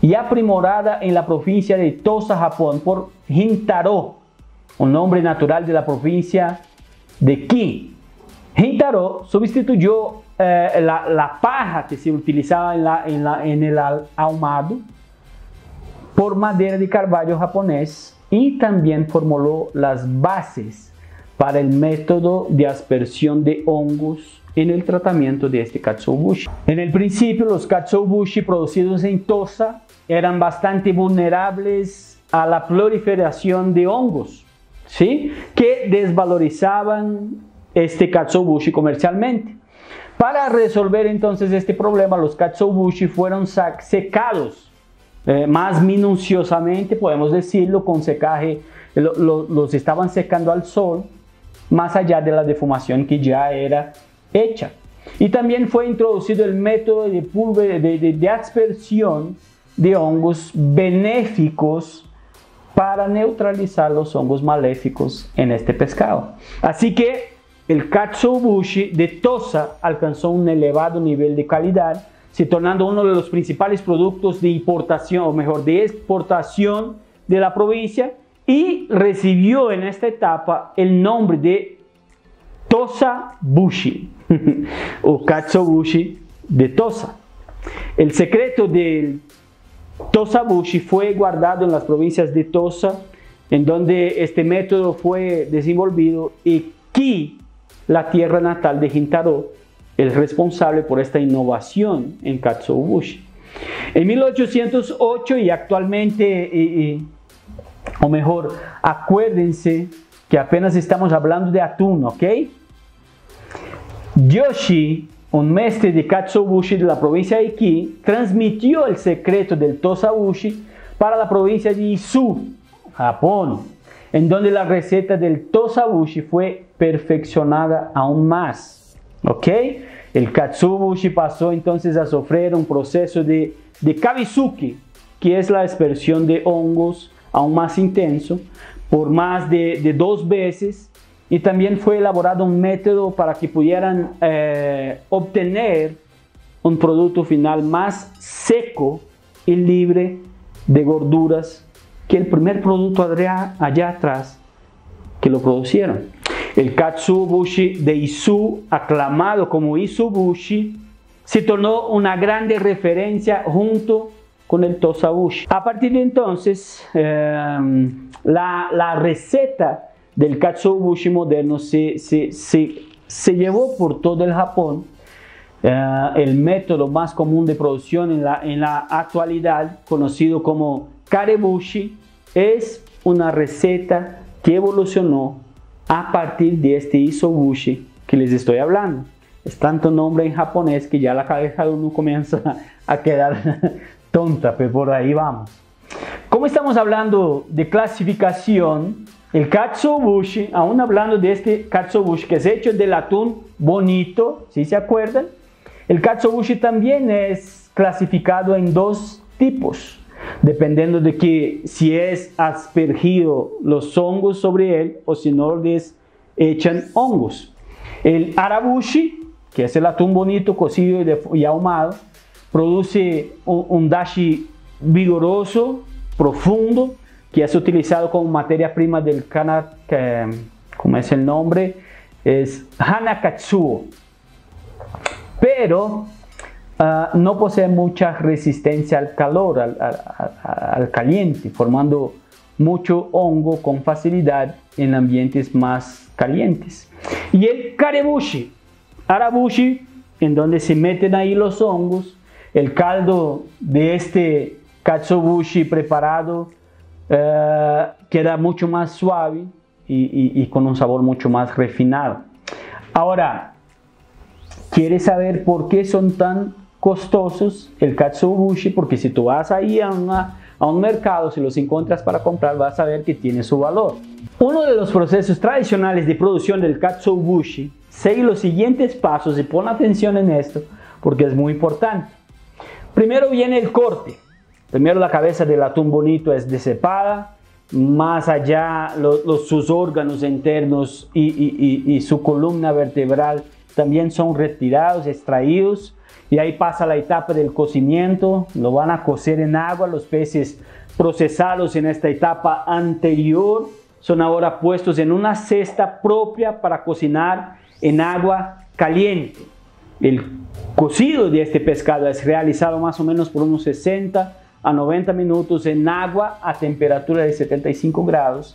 y aprimorada en la provincia de Tosa, Japón, por Jintarō, un nombre natural de la provincia de Kii. Jintarō sustituyó eh, la, la paja que se utilizaba en, la, en, la, en el ahumado por madera de carvalho japonés y también formuló las bases para el método de aspersión de hongos en el tratamiento de este katsuobushi. En el principio los katsuobushi producidos en Tosa eran bastante vulnerables a la proliferación de hongos, ¿sí?, que desvalorizaban este katsuobushi comercialmente. Para resolver entonces este problema, los katsuobushi fueron secados eh, más minuciosamente, podemos decirlo, con secaje, lo, lo, los estaban secando al sol, más allá de la defumación que ya era hecha. Y también fue introducido el método de, pulver, de, de, de aspersión de hongos benéficos para neutralizar los hongos maléficos en este pescado. Así que el katsuobushi de Tosa alcanzó un elevado nivel de calidad, se tornando uno de los principales productos de importación, o mejor, de exportación de la provincia, y recibió en esta etapa el nombre de Tosa Bushi o Katsuobushi de Tosa. El secreto del Tosa Bushi fue guardado en las provincias de Tosa, en donde este método fue desenvolvido, y Ki, la tierra natal de Jintarō, el responsable por esta innovación en Katsuobushi. En mil ochocientos ocho y actualmente, y, y, o mejor, acuérdense que apenas estamos hablando de atún, ¿ok? Yoshi, un mestre de Katsuobushi de la provincia de Iki, transmitió el secreto del Tosa Bushi para la provincia de Izu, Japón, en donde la receta del Tosa Bushi fue perfeccionada aún más, ¿ok? El Katsuobushi pasó entonces a sufrir un proceso de, de kabizuki, que es la aspersión de hongos aún más intenso, por más de, de dos veces, y también fue elaborado un método para que pudieran eh, obtener un producto final más seco y libre de gorduras que el primer producto allá, allá atrás que lo producieron. El Katsuobushi de Izu, aclamado como Izubushi, se tornó una grande referencia junto con el Tosa Bushi. A partir de entonces, eh, la, la receta del Katsuobushi moderno se, se, se, se llevó por todo el Japón. Eh, el método más común de producción en la, en la actualidad, conocido como karebushi, es una receta que evolucionó a partir de este Izubushi que les estoy hablando. Es tanto nombre en japonés que ya la cabeza de uno comienza a quedar tonta, pero por ahí vamos. Como estamos hablando de clasificación, el Katsuobushi, aún hablando de este Katsuobushi que es hecho del atún bonito, si se acuerdan, el Katsuobushi también es clasificado en dos tipos, dependiendo de que si es aspergido los hongos sobre él o si no les echan hongos. El Arabushi, que es el atún bonito cocido y ahumado, produce un dashi vigoroso, profundo, que es utilizado como materia prima del kana, que, como es el nombre, es hanakatsuo, pero uh, no posee mucha resistencia al calor, al, al, al caliente, formando mucho hongo con facilidad en ambientes más calientes. Y el karebushi, arabushi, en donde se meten ahí los hongos, el caldo de este katsuobushi preparado Uh, queda mucho más suave y, y, y con un sabor mucho más refinado. Ahora, ¿quieres saber por qué son tan costosos el katsuobushi? Porque si tú vas ahí a, una, a un mercado, si los encuentras para comprar, vas a ver que tiene su valor. Uno de los procesos tradicionales de producción del katsuobushi sigue los siguientes pasos, y pon atención en esto porque es muy importante. Primero viene el corte. Primero la cabeza del atún bonito es decepada, más allá los, los, sus órganos internos y, y, y, y su columna vertebral también son retirados, extraídos, y ahí pasa la etapa del cocimiento. Lo van a cocer en agua. Los peces procesados en esta etapa anterior son ahora puestos en una cesta propia para cocinar en agua caliente. El cocido de este pescado es realizado más o menos por unos sesenta a noventa minutos en agua a temperatura de setenta y cinco grados,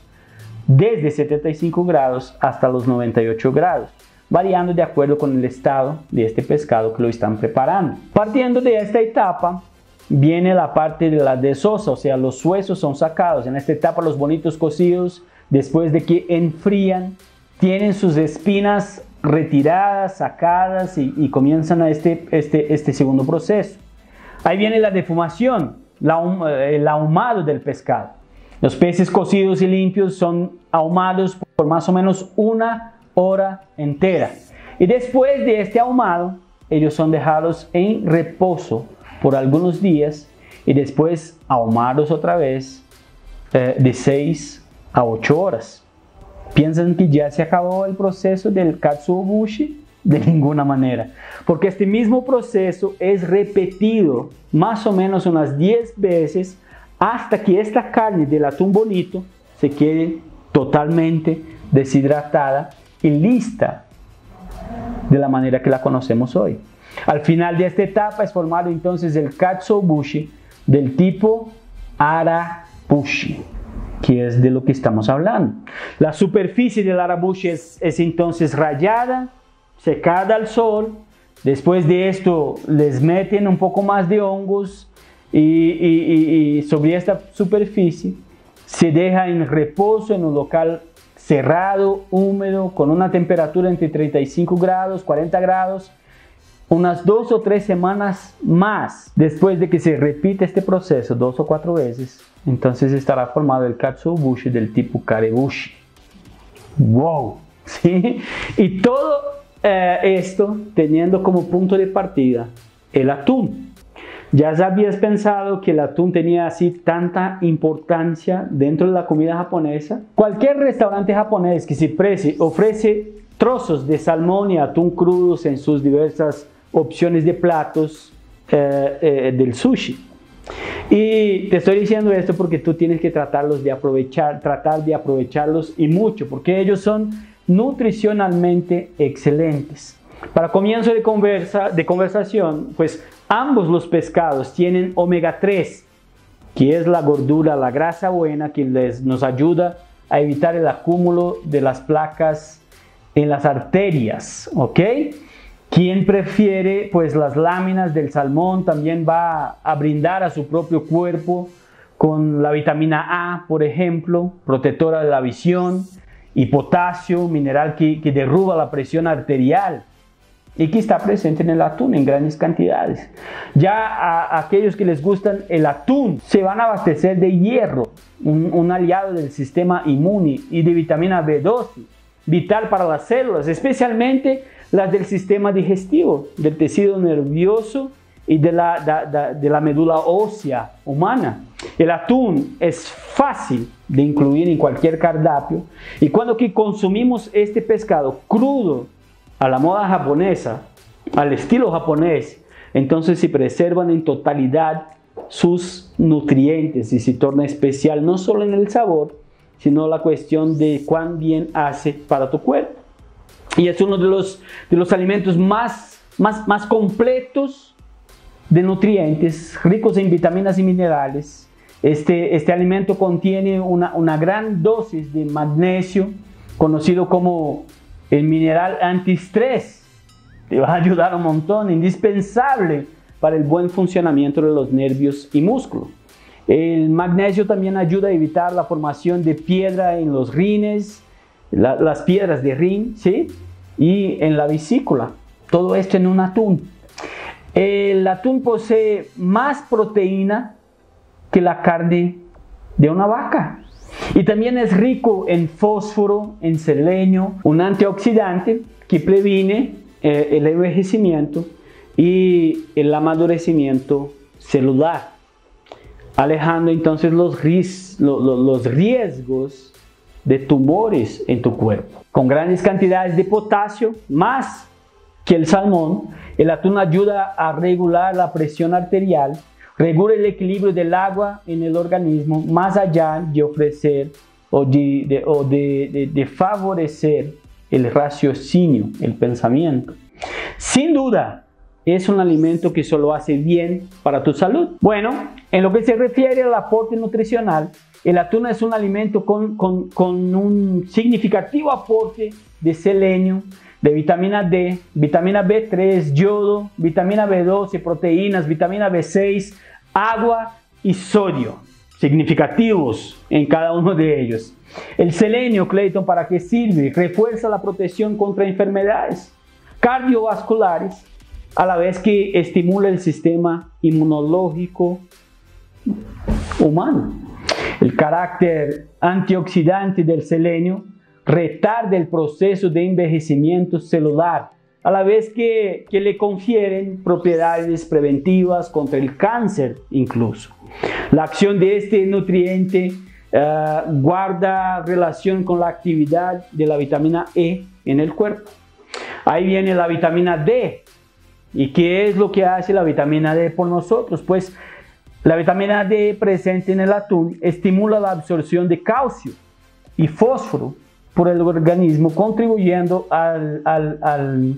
desde setenta y cinco grados hasta los noventa y ocho grados, variando de acuerdo con el estado de este pescado que lo están preparando. Partiendo de esta etapa viene la parte de la desosa, o sea, los huesos son sacados. En esta etapa los bonitos cocidos, después de que enfrían, tienen sus espinas retiradas, sacadas y, y comienzan a este, este, este segundo proceso. Ahí viene la defumación. la, el ahumado del pescado. Los peces cocidos y limpios son ahumados por más o menos una hora entera. Y después de este ahumado, ellos son dejados en reposo por algunos días y después ahumados otra vez eh, de seis a ocho horas. Piensan que ya se acabó el proceso del katsuobushi, de ninguna manera, porque este mismo proceso es repetido más o menos unas diez veces hasta que esta carne del atún bonito se quede totalmente deshidratada y lista de la manera que la conocemos hoy. Al final de esta etapa es formado entonces el katsuobushi del tipo Arabushi, que es de lo que estamos hablando. La superficie del Arabushi es, es entonces rayada, secada al sol. Después de esto les meten un poco más de hongos y, y, y sobre esta superficie se deja en reposo en un local cerrado, húmedo, con una temperatura entre treinta y cinco grados, cuarenta grados, unas dos o tres semanas más. Después de que se repite este proceso dos o cuatro veces, entonces estará formado el katsuobushi del tipo karebushi. ¡Wow! ¿Sí? Y todo Eh, esto teniendo como punto de partida el atún. Ya habías pensado que el atún tenía así tanta importancia dentro de la comida japonesa. Cualquier restaurante japonés que se precie ofrece trozos de salmón y atún crudos en sus diversas opciones de platos eh, eh, del sushi. Y te estoy diciendo esto porque tú tienes que tratarlos de aprovechar, tratar de aprovecharlos y mucho, porque ellos son nutricionalmente excelentes. Para comienzo de, conversa, de conversación, pues ambos los pescados tienen omega tres, que es la gordura, la grasa buena que les, nos ayuda a evitar el acúmulo de las placas en las arterias, ¿ok? Quien prefiere pues las láminas del salmón también va a brindar a su propio cuerpo con la vitamina A, por ejemplo, protectora de la visión, y potasio, mineral que, que derruba la presión arterial y que está presente en el atún en grandes cantidades. Ya a, a aquellos que les gustan el atún se van a abastecer de hierro, un, un aliado del sistema inmune, y de vitamina B doce, vital para las células, especialmente las del sistema digestivo, del tejido nervioso y de la, da, da, de la médula ósea humana. El atún es fácil de incluir en cualquier cardápio, y cuando que consumimos este pescado crudo a la moda japonesa, al estilo japonés, entonces se preservan en totalidad sus nutrientes y se torna especial no solo en el sabor, sino la cuestión de cuán bien hace para tu cuerpo. Y es uno de los, de los alimentos más, más, más completos de nutrientes, ricos en vitaminas y minerales. Este, este alimento contiene una, una gran dosis de magnesio, conocido como el mineral antiestrés. Te va a ayudar un montón, indispensable para el buen funcionamiento de los nervios y músculo. El magnesio también ayuda a evitar la formación de piedra en los rines, la, las piedras de rin, ¿sí? Y en la vesícula. Todo esto en un atún. El atún posee más proteína que la carne de una vaca, y también es rico en fósforo, en selenio, un antioxidante que previene eh, el envejecimiento y el amadurecimiento celular, alejando entonces los, ris lo, lo, los riesgos de tumores en tu cuerpo. Con grandes cantidades de potasio, más que el salmón, el atún ayuda a regular la presión arterial, regula el equilibrio del agua en el organismo, más allá de ofrecer o de, de, o de, de, de favorecer el raciocinio, el pensamiento. Sin duda, es un alimento que solo hace bien para tu salud. Bueno, en lo que se refiere al aporte nutricional, el atún es un alimento con, con, con un significativo aporte de selenio, de vitamina D, vitamina B tres, yodo, vitamina B doce, proteínas, vitamina B seis, agua y sodio, significativos en cada uno de ellos. El selenio, Clayton, ¿para qué sirve? Refuerza la protección contra enfermedades cardiovasculares, a la vez que estimula el sistema inmunológico humano. El carácter antioxidante del selenio retarda el proceso de envejecimiento celular, a la vez que, que le confieren propiedades preventivas contra el cáncer incluso. La acción de este nutriente uh, guarda relación con la actividad de la vitamina E en el cuerpo. Ahí viene la vitamina D. ¿Y qué es lo que hace la vitamina D por nosotros? Pues la vitamina D presente en el atún estimula la absorción de calcio y fósforo por el organismo, contribuyendo al, al, al,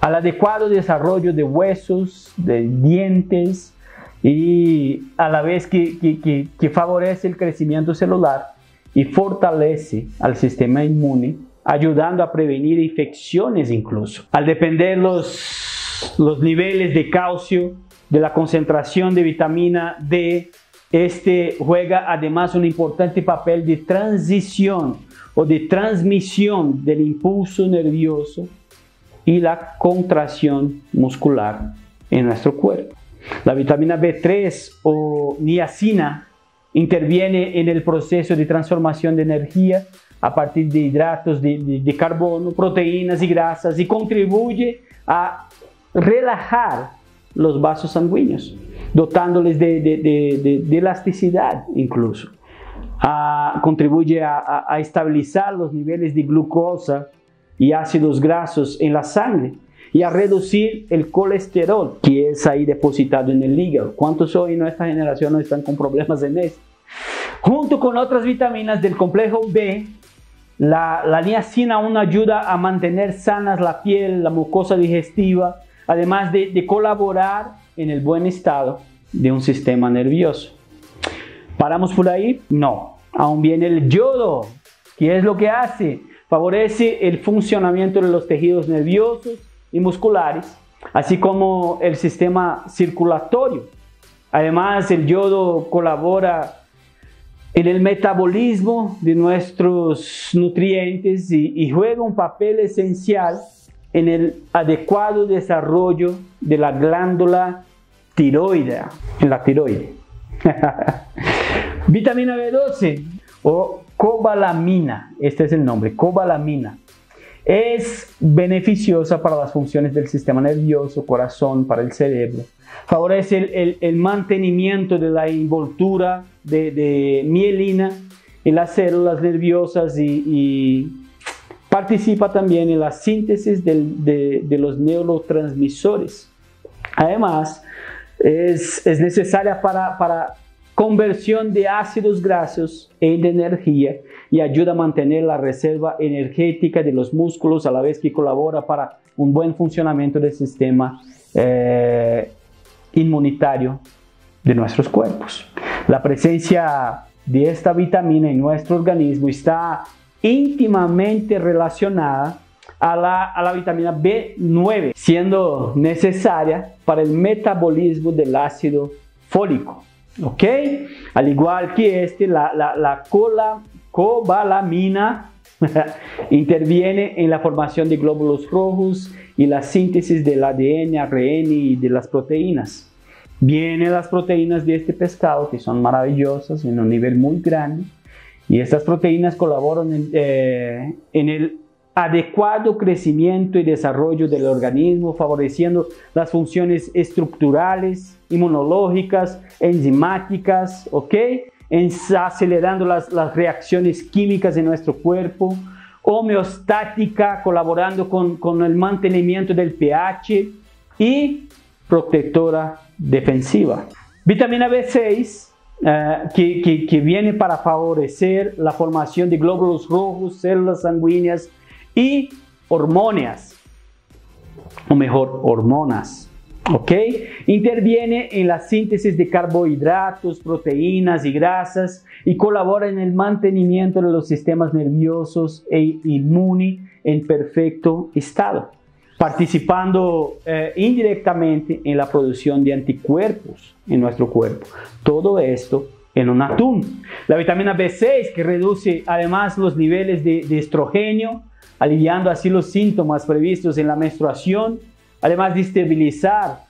al adecuado desarrollo de huesos, de dientes, y a la vez que, que, que, que favorece el crecimiento celular y fortalece al sistema inmune, ayudando a prevenir infecciones incluso. Al depender los, los niveles de calcio de la concentración de vitamina D, este juega además un importante papel de transición o de transmisión del impulso nervioso y la contracción muscular en nuestro cuerpo. La vitamina B tres o niacina interviene en el proceso de transformación de energía a partir de hidratos de, de, de carbono, proteínas y grasas, y contribuye a relajar los vasos sanguíneos, dotándoles de, de, de, de, de elasticidad incluso. A, contribuye a, a, a estabilizar los niveles de glucosa y ácidos grasos en la sangre y a reducir el colesterol que es ahí depositado en el hígado. ¿Cuántos hoy en nuestra generación no están con problemas en eso? Junto con otras vitaminas del complejo B, la, la niacina aún ayuda a mantener sanas la piel, la mucosa digestiva, además de, de colaborar en el buen estado de un sistema nervioso. ¿Paramos por ahí? No. Aún viene el yodo. ¿Qué es lo que hace? Favorece el funcionamiento de los tejidos nerviosos y musculares, así como el sistema circulatorio. Además, el yodo colabora en el metabolismo de nuestros nutrientes y, y juega un papel esencial en el adecuado desarrollo de la glándula tiroidea, en la tiroide. Vitamina B doce o cobalamina, este es el nombre, cobalamina, es beneficiosa para las funciones del sistema nervioso, corazón, para el cerebro. Favorece el, el, el mantenimiento de la envoltura de, de mielina en las células nerviosas y, y participa también en la síntesis del, de, de los neurotransmisores. Además, es, es necesaria para, para conversión de ácidos grasos en energía y ayuda a mantener la reserva energética de los músculos, a la vez que colabora para un buen funcionamiento del sistema eh, inmunitario de nuestros cuerpos. La presencia de esta vitamina en nuestro organismo está íntimamente relacionada a la, a la vitamina B nueve, siendo necesaria para el metabolismo del ácido fólico. ¿Ok? Al igual que este, la, la, la cola, cobalamina interviene en la formación de glóbulos rojos y la síntesis del A D N, A R N y de las proteínas. Vienen las proteínas de este pescado, que son maravillosas en un nivel muy grande, y estas proteínas colaboran en, eh, en el adecuado crecimiento y desarrollo del organismo, favoreciendo las funciones estructurales, inmunológicas, enzimáticas, ¿ok? En, acelerando las, las reacciones químicas de nuestro cuerpo, homeostática, colaborando con, con el mantenimiento del pH, y protectora defensiva. Vitamina B seis, eh, que, que, que viene para favorecer la formación de glóbulos rojos, células sanguíneas y hormonas, o mejor, hormonas, ¿ok? Interviene en la síntesis de carbohidratos, proteínas y grasas y colabora en el mantenimiento de los sistemas nerviosos e inmune en perfecto estado, participando eh, indirectamente en la producción de anticuerpos en nuestro cuerpo. Todo esto en un atún. La vitamina B seis, que reduce además los niveles de, de estrogenio, aliviando así los síntomas previstos en la menstruación, además de estabilizar,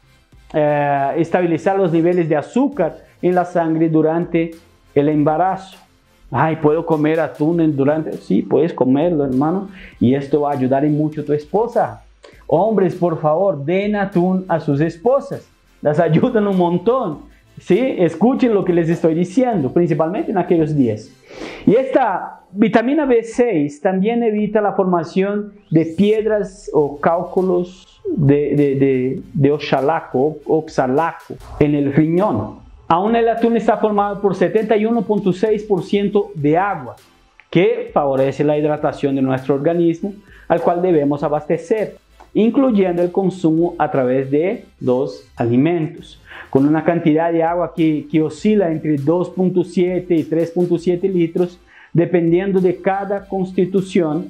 eh, estabilizar los niveles de azúcar en la sangre durante el embarazo. Ay, ¿puedo comer atún durante...? Sí, puedes comerlo, hermano, y esto va a ayudar mucho a tu esposa. Hombres, por favor, den atún a sus esposas. Las ayudan un montón. ¿Sí? Escuchen lo que les estoy diciendo, principalmente en aquellos días. Y esta vitamina B seis también evita la formación de piedras o cálculos de, de, de, de oxalato, oxalato en el riñón. Aún el atún está formado por setenta y uno punto seis por ciento de agua, que favorece la hidratación de nuestro organismo, al cual debemos abastecer, incluyendo el consumo a través de dos alimentos, con una cantidad de agua que, que oscila entre dos punto siete y tres punto siete litros, dependiendo de cada constitución,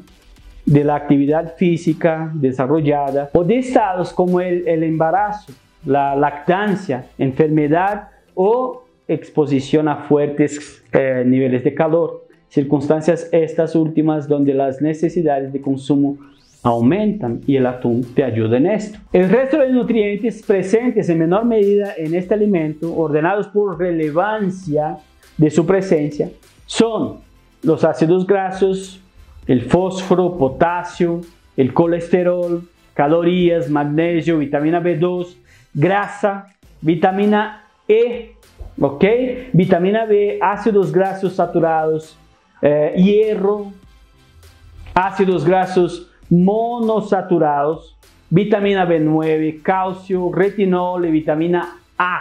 de la actividad física desarrollada o de estados como el, el embarazo, la lactancia, enfermedad o exposición a fuertes eh, niveles de calor, circunstancias estas últimas donde las necesidades de consumo aumentan y el atún te ayuda en esto. El resto de nutrientes presentes en menor medida en este alimento, ordenados por relevancia de su presencia, son los ácidos grasos, el fósforo, potasio, el colesterol, calorías, magnesio, vitamina B dos, grasa, vitamina E, ¿ok? Vitamina B, ácidos grasos saturados, eh, hierro, ácidos grasos monosaturados, vitamina B nueve, calcio, retinol y vitamina A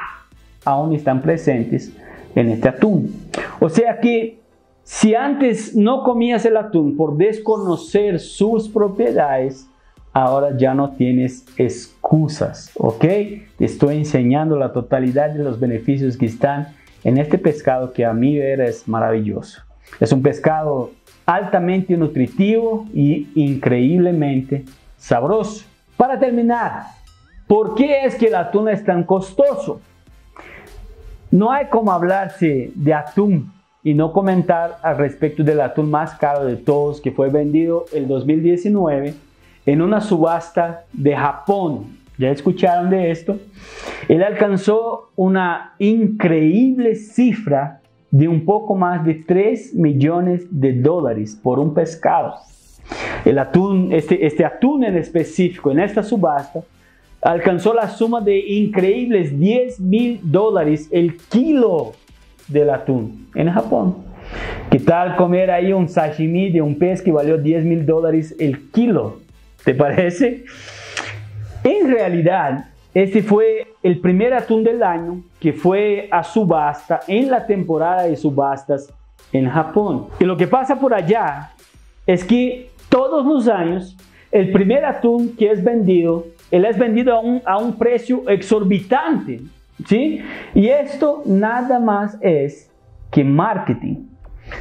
aún están presentes en este atún. O sea que si antes no comías el atún por desconocer sus propiedades, ahora ya no tienes excusas, ¿ok? Te estoy enseñando la totalidad de los beneficios que están en este pescado que a mi ver es maravilloso. Es un pescado altamente nutritivo y increíblemente sabroso. Para terminar, ¿por qué es que el atún es tan costoso? No hay como hablarse de atún y no comentar al respecto del atún más caro de todos, que fue vendido el dos mil diecinueve en una subasta de Japón. ¿Ya escucharon de esto? Él alcanzó una increíble cifra de un poco más de tres millones de dólares por un pescado. El atún, este, este atún en específico, en esta subasta, alcanzó la suma de increíbles diez mil dólares el kilo del atún en Japón. ¿Qué tal comer ahí un sashimi de un pez que valió diez mil dólares el kilo? ¿Te parece? En realidad, este fue el primer atún del año que fue a subasta en la temporada de subastas en Japón. Y lo que pasa por allá es que todos los años el primer atún que es vendido, él es vendido a un, a un precio exorbitante, ¿sí? Y esto nada más es que marketing.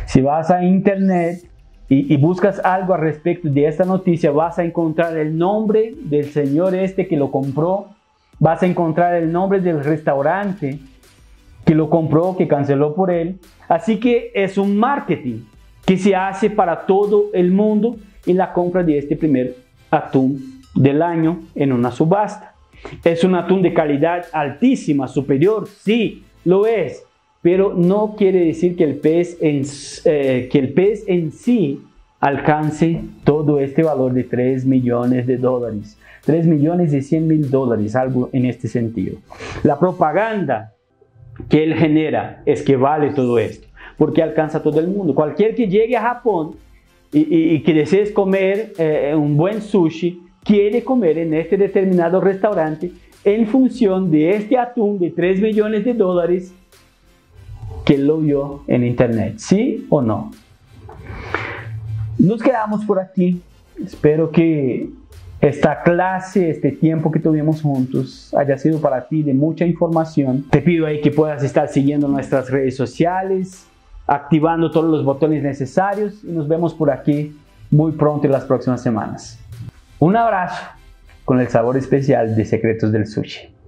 Si vas a internet y, y buscas algo al respecto de esta noticia, vas a encontrar el nombre del señor este que lo compró. Vas a encontrar el nombre del restaurante que lo compró, que canceló por él. Así que es un marketing que se hace para todo el mundo en la compra de este primer atún del año en una subasta. Es un atún de calidad altísima, superior, sí, lo es. Pero no quiere decir que el pez en, eh, que el pez en sí alcance todo este valor de tres millones de dólares. tres millones de cien mil dólares, algo en este sentido. La propaganda que él genera es que vale todo esto, porque alcanza a todo el mundo. Cualquier que llegue a Japón y, y, y que desees comer eh, un buen sushi, quiere comer en este determinado restaurante en función de este atún de tres millones de dólares que lo vio en internet, ¿sí o no? Nos quedamos por aquí. Espero que esta clase, este tiempo que tuvimos juntos, haya sido para ti de mucha información. Te pido ahí que puedas estar siguiendo nuestras redes sociales, activando todos los botones necesarios, y nos vemos por aquí muy pronto en las próximas semanas. Un abrazo con el sabor especial de Secretos del Sushi.